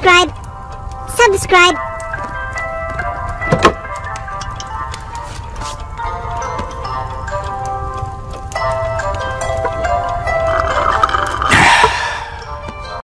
Subscribe.